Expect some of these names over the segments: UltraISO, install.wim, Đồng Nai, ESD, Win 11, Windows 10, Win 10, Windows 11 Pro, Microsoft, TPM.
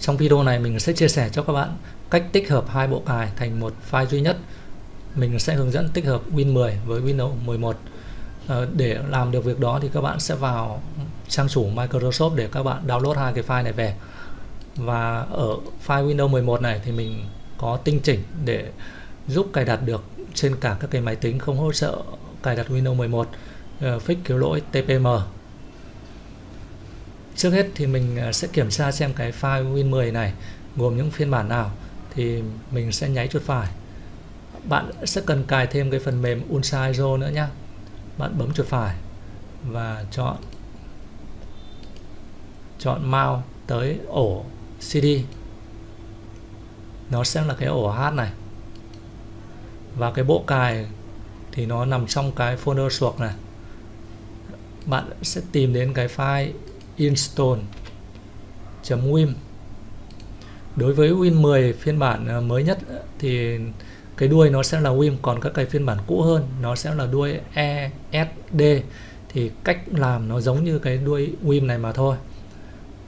Trong video này mình sẽ chia sẻ cho các bạn cách tích hợp hai bộ cài thành một file duy nhất. Mình sẽ hướng dẫn tích hợp Win 10 với Windows 11. Để làm được việc đó thì các bạn sẽ vào trang chủ Microsoft để các bạn download hai cái file này về. Và ở file Windows 11 này thì mình có tinh chỉnh để giúp cài đặt được trên cả các cái máy tính không hỗ trợ cài đặt Windows 11, fix cứu lỗi TPM. Trước hết thì mình sẽ kiểm tra xem cái file Win 10 này gồm những phiên bản nào, thì mình sẽ nháy chuột phải. Bạn sẽ cần cài thêm cái phần mềm UltraISO nữa nhé. Bạn bấm chuột phải và chọn mouse tới ổ CD. Nó sẽ là cái ổ H này. Và cái bộ cài thì nó nằm trong cái folder suộc này. Bạn sẽ tìm đến cái file install.wim. Đối với Win 10 phiên bản mới nhất thì cái đuôi nó sẽ là Wim, còn các cái phiên bản cũ hơn nó sẽ là đuôi ESD. Thì cách làm nó giống như cái đuôi Wim này mà thôi.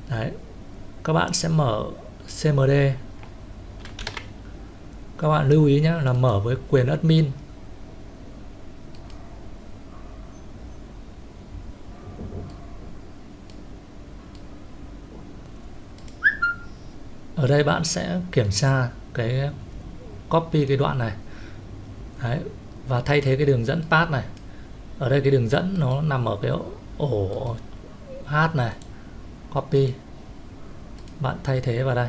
Đấy. Các bạn sẽ mở CMD. Các bạn lưu ý nhé, là mở với quyền admin. Ở đây bạn sẽ kiểm tra cái copy cái đoạn này. Đấy. Và thay thế cái đường dẫn path này. Ở đây cái đường dẫn nó nằm ở cái ổ H này. Copy. Bạn thay thế vào đây.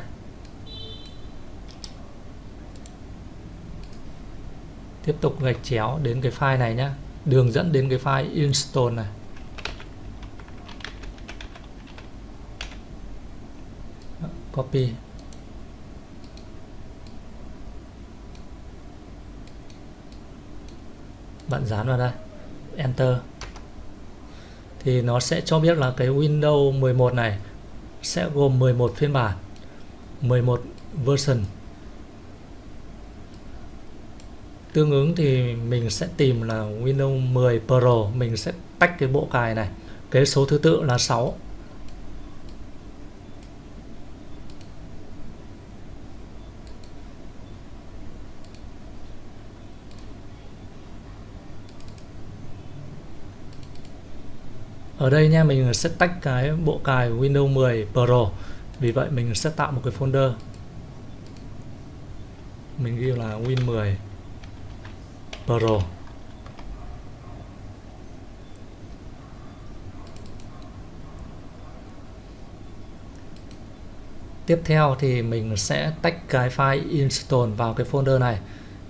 Tiếp tục gạch chéo đến cái file này nhé. Đường dẫn đến cái file install này. Copy. Bạn dán vào đây. Enter. Thì nó sẽ cho biết là cái Windows 11 này sẽ gồm 11 phiên bản, 11 version. Tương ứng thì mình sẽ tìm là Windows 10 Pro. Mình sẽ tách cái bộ cài này. Cái số thứ tự là 6. Ở đây nha, mình sẽ tách cái bộ cài Windows 10 Pro. Vì vậy mình sẽ tạo một cái folder. Mình ghi là Win 10 Pro. Tiếp theo thì mình sẽ tách cái file install vào cái folder này.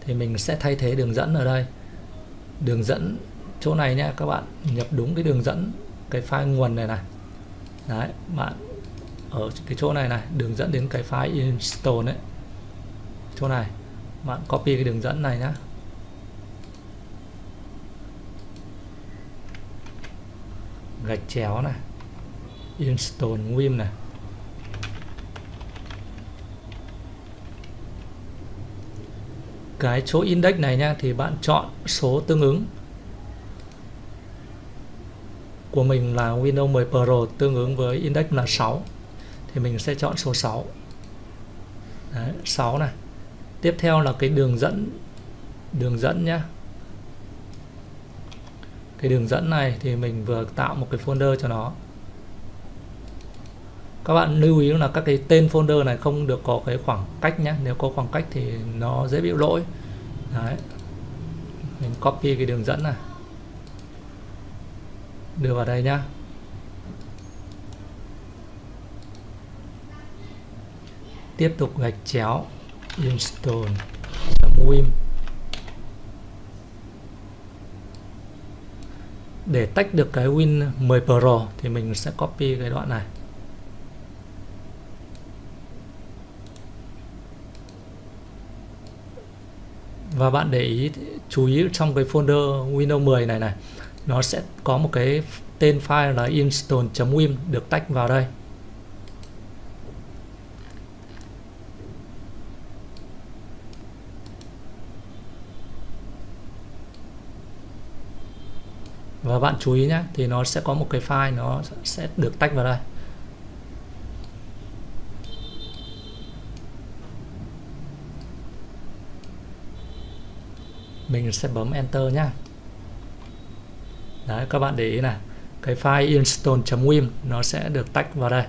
Thì mình sẽ thay thế đường dẫn ở đây. Đường dẫn chỗ này nha, các bạn nhập đúng cái đường dẫn cái file nguồn này này. Đấy, bạn ở cái chỗ này này, đường dẫn đến cái file install đấy. Chỗ này, bạn copy cái đường dẫn này nhá. Gạch chéo này. Install.wim này. Cái chỗ index này nha thì bạn chọn số tương ứng. Của mình là Windows 10 Pro tương ứng với index là 6. Thì mình sẽ chọn số 6. Đấy, 6 này. Tiếp theo là cái đường dẫn. Đường dẫn nhé. Cái đường dẫn này thì mình vừa tạo một cái folder cho nó. Các bạn lưu ý là các cái tên folder này không được có cái khoảng cách nhé. Nếu có khoảng cách thì nó dễ bị lỗi. Đấy. Mình copy cái đường dẫn này. Đưa vào đây nhá. Tiếp tục gạch chéo install.wim. Để tách được cái Win 10 Pro thì mình sẽ copy cái đoạn này. Và bạn để ý, chú ý trong cái folder Windows 10 này này, nó sẽ có một cái tên file là install.wim được tách vào đây. Và bạn chú ý nhé, thì nó sẽ có một cái file nó sẽ được tách vào đây. Mình sẽ bấm Enter nhá. Đấy, các bạn để ý này, cái file install.wim nó sẽ được tách vào đây.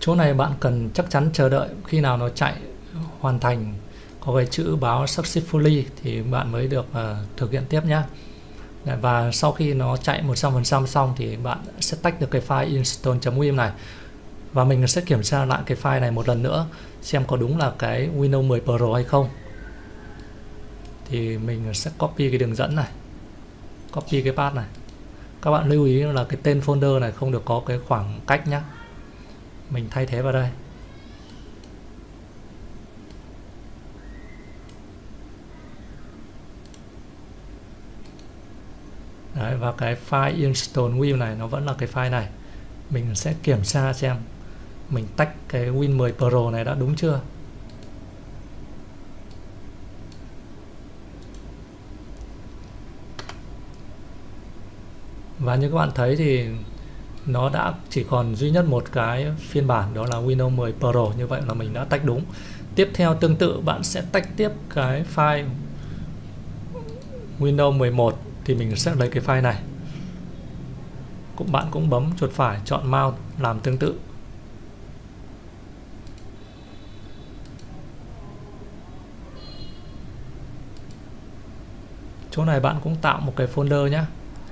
Chỗ này bạn cần chắc chắn chờ đợi khi nào nó chạy hoàn thành có cái chữ báo successfully thì bạn mới được thực hiện tiếp nhé. Và sau khi nó chạy 100% xong thì bạn sẽ tách được cái file install.wim này, và mình sẽ kiểm tra lại cái file này một lần nữa xem có đúng là cái Windows 10 Pro hay không. Thì mình sẽ copy cái đường dẫn này, copy cái path này. Các bạn lưu ý là cái tên folder này không được có cái khoảng cách nhé. Mình thay thế vào đây. Đấy, và cái file install.wim này nó vẫn là cái file này. Mình sẽ kiểm tra xem mình tách cái Win 10 Pro này đã đúng chưa. Và như các bạn thấy thì nó đã chỉ còn duy nhất một cái phiên bản, đó là Windows 10 Pro. Như vậy là mình đã tách đúng. Tiếp theo tương tự bạn sẽ tách tiếp cái file Windows 11 thì mình sẽ lấy cái file này. Bạn cũng bấm chuột phải chọn Mount làm tương tự. Chỗ này bạn cũng tạo một cái folder nhé,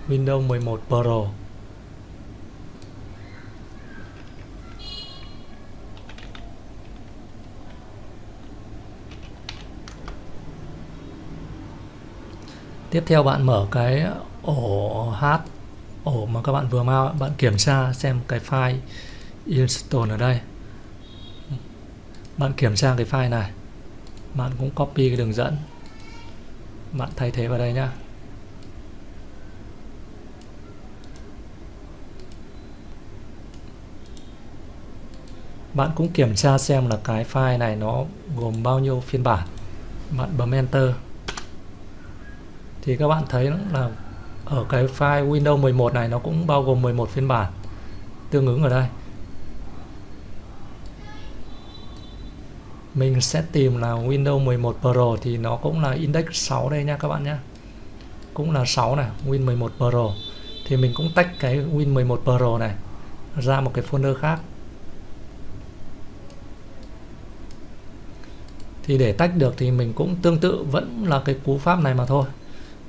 Windows 11 Pro. Tiếp theo bạn mở cái ổ H, ổ mà các bạn vừa mau, bạn kiểm tra xem cái file install ở đây. Bạn kiểm tra cái file này, bạn cũng copy cái đường dẫn, bạn thay thế vào đây nhá. Bạn cũng kiểm tra xem là cái file này nó gồm bao nhiêu phiên bản. Bạn bấm Enter. Thì các bạn thấy là ở cái file Windows 11 này nó cũng bao gồm 11 phiên bản tương ứng ở đây. Mình sẽ tìm là Windows 11 Pro thì nó cũng là index 6 đây nha các bạn nhé. Cũng là 6 này, Win 11 Pro. Thì mình cũng tách cái Win 11 Pro này ra một cái folder khác. Thì để tách được thì mình cũng tương tự vẫn là cái cú pháp này mà thôi.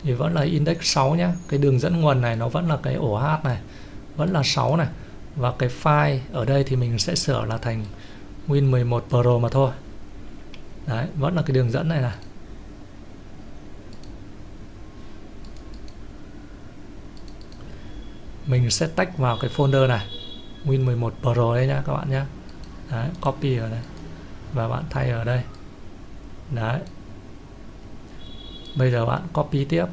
Thì vẫn là index 6 nhé. Cái đường dẫn nguồn này nó vẫn là cái ổ H này, vẫn là 6 này. Và cái file ở đây thì mình sẽ sửa là thành Win 11 Pro mà thôi. Đấy, vẫn là cái đường dẫn này này. Mình sẽ tách vào cái folder này, Win 11 Pro đây nhá các bạn nhé. Đấy, copy ở đây và bạn thay ở đây. Đấy. Bây giờ bạn copy tiếp.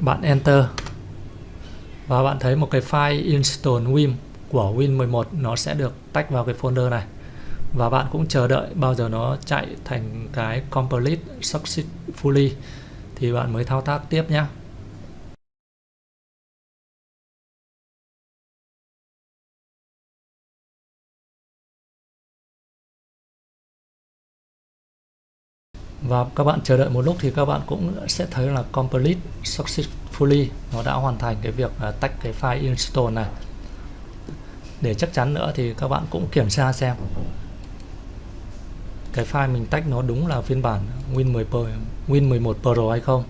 Bạn Enter. Và bạn thấy một cái file install.wim của Win 11 nó sẽ được tách vào cái folder này. Và bạn cũng chờ đợi bao giờ nó chạy thành cái complete successfully thì bạn mới thao tác tiếp nhé. Và các bạn chờ đợi một lúc thì các bạn cũng sẽ thấy là complete successfully, nó đã hoàn thành cái việc tách cái file install này. Để chắc chắn nữa thì các bạn cũng kiểm tra xem cái file mình tách nó đúng là phiên bản Win 11 Pro hay không.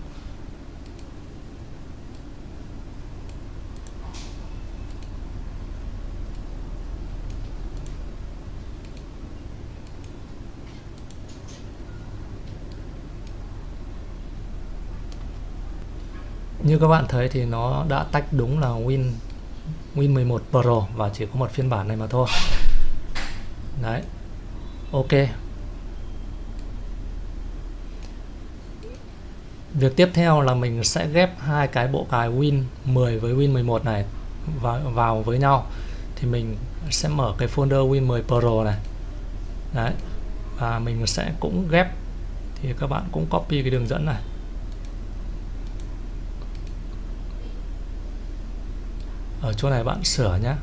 Như các bạn thấy thì nó đã tách đúng là Win Win 11 Pro và chỉ có một phiên bản này mà thôi. Đấy. Ok. Việc tiếp theo là mình sẽ ghép hai cái bộ cài Win 10 với Win 11 này vào với nhau. Thì mình sẽ mở cái folder Win 10 Pro này. Đấy. Và mình sẽ cũng ghép, thì các bạn cũng copy cái đường dẫn này. Ở chỗ này bạn sửa nhé,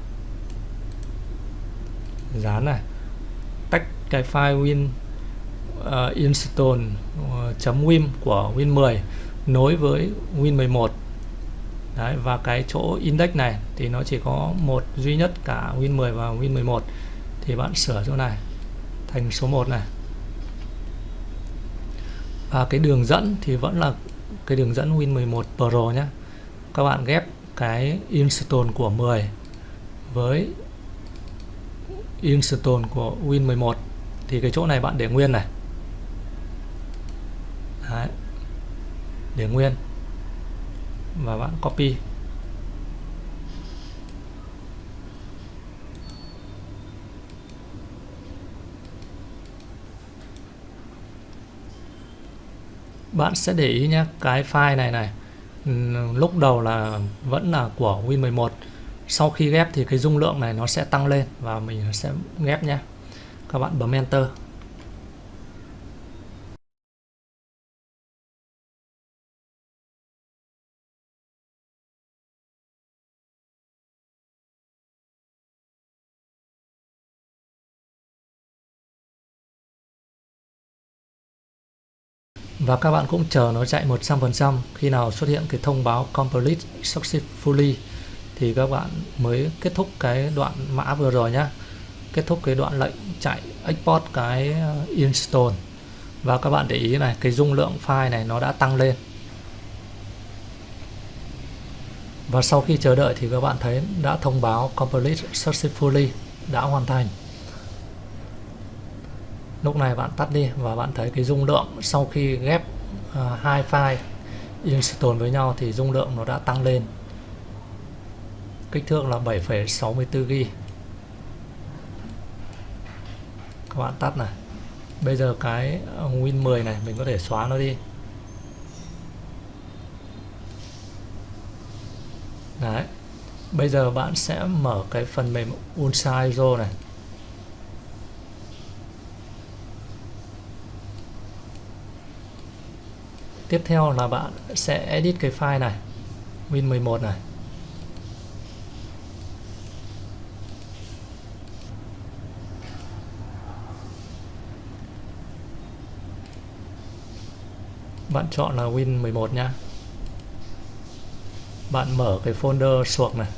dán này, tách cái file win install.wim của Win 10 nối với Win 11. Đấy, và cái chỗ index này thì nó chỉ có một duy nhất cả Win 10 và Win 11, thì bạn sửa chỗ này thành số 1 này. Và cái đường dẫn thì vẫn là cái đường dẫn Win 11 Pro nhé. Các bạn ghép cái install của 10 với install của Win 11, thì cái chỗ này bạn để nguyên này. Đấy. Để nguyên và bạn copy. Bạn sẽ để ý nhé, cái file này này lúc đầu là vẫn là của Win 11, sau khi ghép thì cái dung lượng này nó sẽ tăng lên và mình sẽ ghép nhé. Các bạn bấm Enter. Và các bạn cũng chờ nó chạy 100%, khi nào xuất hiện cái thông báo Complete Successfully thì các bạn mới kết thúc cái đoạn mã vừa rồi nhé. Kết thúc cái đoạn lệnh chạy export cái install. Và các bạn để ý này, cái dung lượng file này nó đã tăng lên. Và sau khi chờ đợi thì các bạn thấy đã thông báo Complete Successfully, đã hoàn thành. Lúc này bạn tắt đi và bạn thấy cái dung lượng sau khi ghép hai file install với nhau thì dung lượng nó đã tăng lên. Kích thước là 7,64 GB. Các bạn tắt này. Bây giờ cái Win 10 này mình có thể xóa nó đi. Đấy. Bây giờ bạn sẽ mở cái phần mềm UltraISO này. Tiếp theo là bạn sẽ edit cái file này, Win 11 này. Bạn chọn là Win 11 nhé. Bạn mở cái folder suộc này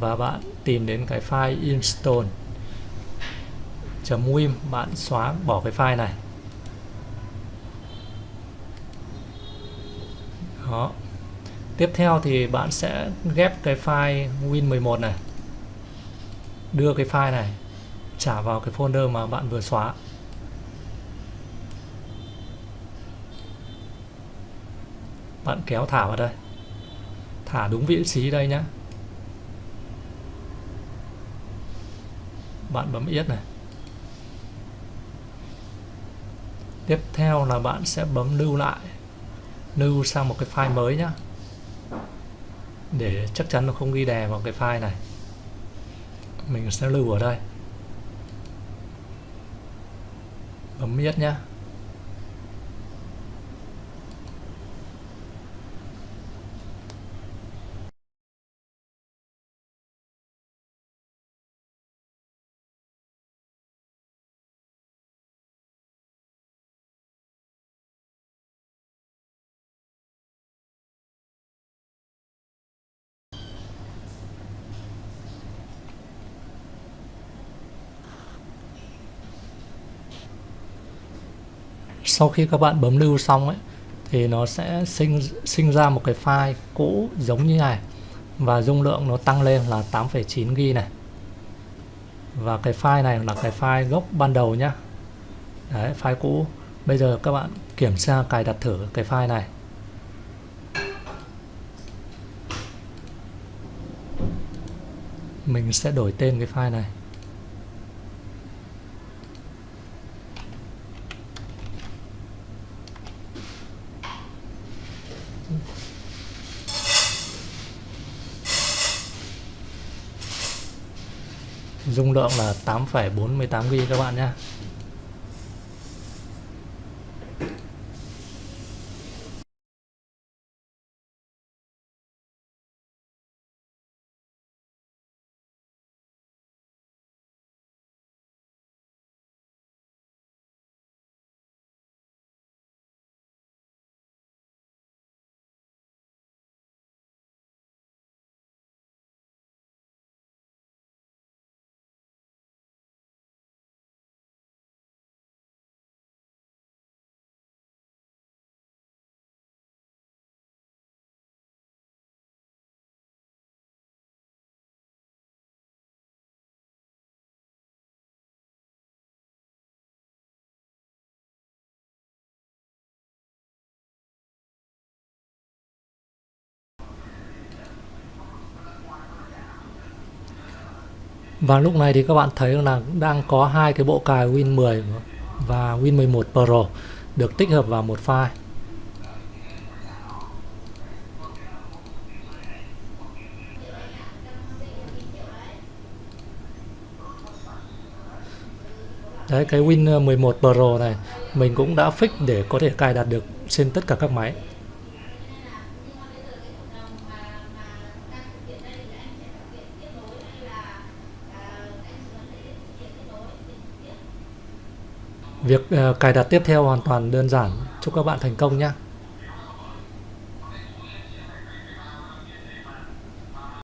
và bạn tìm đến cái file install.wim, bạn xóa bỏ cái file này. Đó. Tiếp theo thì bạn sẽ ghép cái file Win 11 này, đưa cái file này trả vào cái folder mà bạn vừa xóa. Bạn kéo thả vào đây, thả đúng vị trí đây nhé. Bạn bấm Yes này. Tiếp theo là bạn sẽ bấm lưu lại, lưu sang một cái file mới nhé, để chắc chắn nó không ghi đè vào cái file này. Mình sẽ lưu ở đây, bấm Yes nhé. Sau khi các bạn bấm lưu xong ấy, thì nó sẽ sinh ra một cái file cũ giống như này, và dung lượng nó tăng lên là 8,9 GB này. Và cái file này là cái file gốc ban đầu nhá. Đấy, file cũ. Bây giờ các bạn kiểm tra cài đặt thử cái file này. Mình sẽ đổi tên cái file này. Dung lượng là 8,48GB các bạn nhé. Và lúc này thì các bạn thấy là đang có hai cái bộ cài Win 10 và Win 11 Pro được tích hợp vào một file. Đấy, cái Win 11 Pro này mình cũng đã fix để có thể cài đặt được trên tất cả các máy. Việc cài đặt tiếp theo hoàn toàn đơn giản. Chúc các bạn thành công nhé!